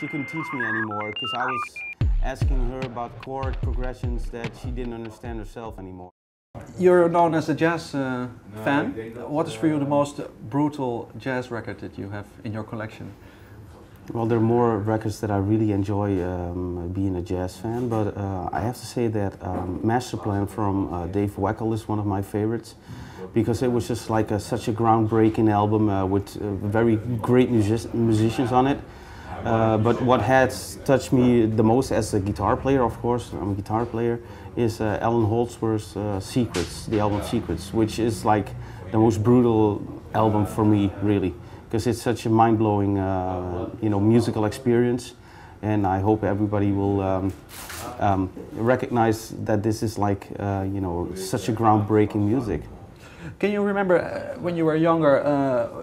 she couldn't teach me anymore because I was asking her about chord progressions that she didn't understand herself anymore. You're known as a jazz fan. What is for you the most brutal jazz record that you have in your collection? Well, there are more records that I really enjoy being a jazz fan, but I have to say that Masterplan from Dave Weckel is one of my favorites, because it was just like such a groundbreaking album with very great musicians on it. But what has touched me the most as a guitar player, of course, I'm a guitar player, is Alan Holdsworth's Secrets, the album Secrets, which is like the most brutal album for me, really, because it's such a mind-blowing, musical experience, and I hope everybody will recognize that this is like, such a groundbreaking music. Can you remember when you were younger,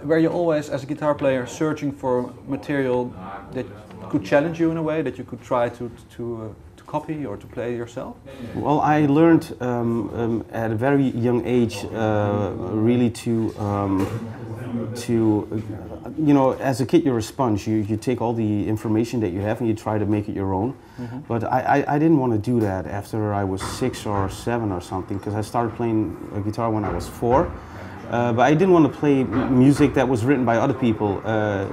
were you always as a guitar player searching for material that could challenge you in a way, that you could try to copy or to play yourself? Well, I learned at a very young age really to as a kid you're a sponge, you take all the information that you have and you try to make it your own. Mm-hmm. But I didn't want to do that after I was 6 or 7 or something, because I started playing guitar when I was 4. But I didn't want to play music that was written by other people,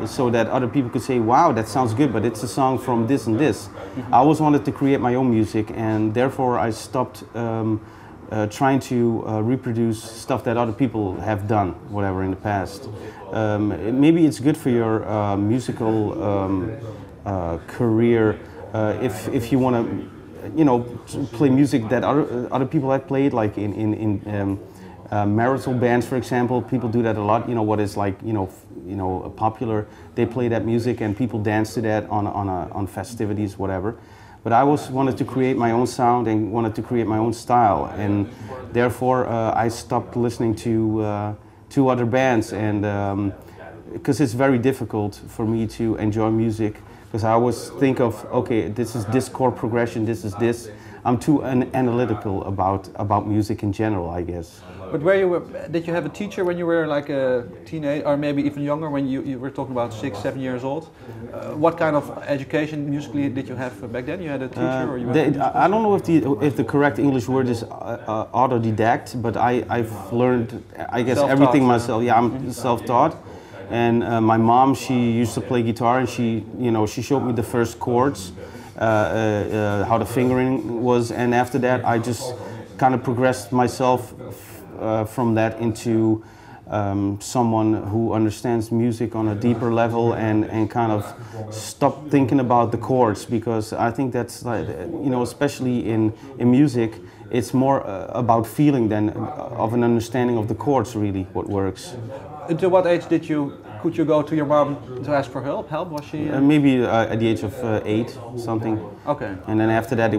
so that other people could say, wow, that sounds good, but it's a song from this and this. Mm-hmm. I always wanted to create my own music, and therefore I stopped trying to reproduce stuff that other people have done, whatever, in the past. Maybe it's good for your musical career if you want to, play music that other people have played, like in marital bands, for example. People do that a lot. What is like, popular. They play that music and people dance to that on festivities, whatever. But I always wanted to create my own sound and wanted to create my own style, and therefore I stopped listening to other bands, and because it's very difficult for me to enjoy music, because I always think of, okay, this is this chord progression, this is this. I'm too analytical about music in general, I guess. But did you have a teacher when you were like a teenager, or maybe even younger, when you were talking about 6, 7 years old? What kind of education musically did you have back then? You had a teacher, or you? I don't know if the correct English word is autodidact, but I've learned, I guess, everything myself. Yeah, I'm self-taught, and my mom, she used to play guitar, and she showed me the first chords, how the fingering was, and after that I just kind of progressed myself from that into someone who understands music on a deeper level, and kind of stop thinking about the chords, because I think that's like, especially in music, it's more about feeling than of an understanding of the chords, really, what works. Until what age could you go to your mom to ask for help? Was she? Maybe at the age of 8, something. Okay. And then after that, it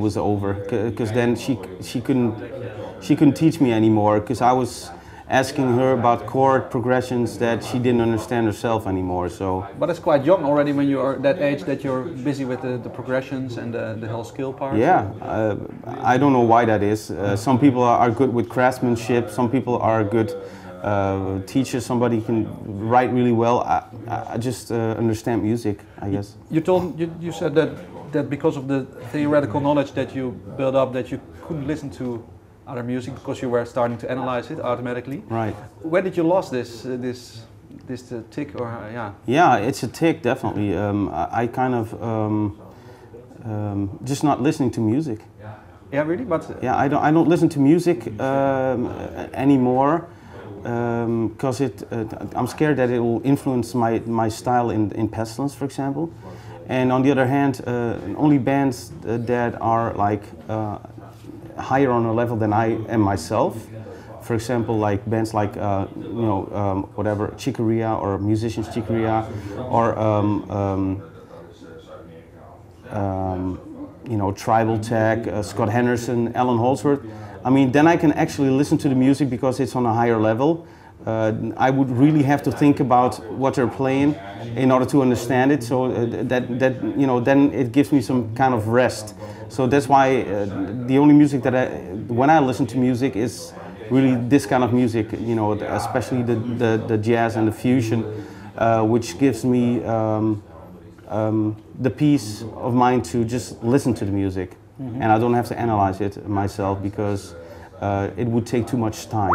was over, because then she couldn't teach me anymore, because I was asking her about chord progressions that she didn't understand herself anymore. So. But it's quite young already when you are that age that you're busy with the progressions and the whole skill part. Yeah, I don't know why that is. Some people are good with craftsmanship. Some people are good. Teacher, somebody can write really well. I just understand music, I guess. You said that because of the theoretical knowledge that you built up, that you couldn't listen to other music because you were starting to analyze it automatically. Right. When did you lose this tick, or yeah? Yeah, it's a tick, definitely. I kind of just not listening to music. Yeah, really, but yeah, I don't listen to music anymore. Because I'm scared that it will influence my style in Pestilence, for example. And on the other hand, only bands that are like higher on a level than I am myself. For example, like bands like whatever Chick Corea, or musicians Chick Corea, or Tribal Tech, Scott Henderson, Alan Holdsworth. I mean, then I can actually listen to the music because it's on a higher level. I would really have to think about what they're playing in order to understand it. So then it gives me some kind of rest. So that's why the only music that when I listen to music is really this kind of music, especially the jazz and the fusion, which gives me the peace of mind to just listen to the music. Mm-hmm. And I don't have to analyze it myself because it would take too much time.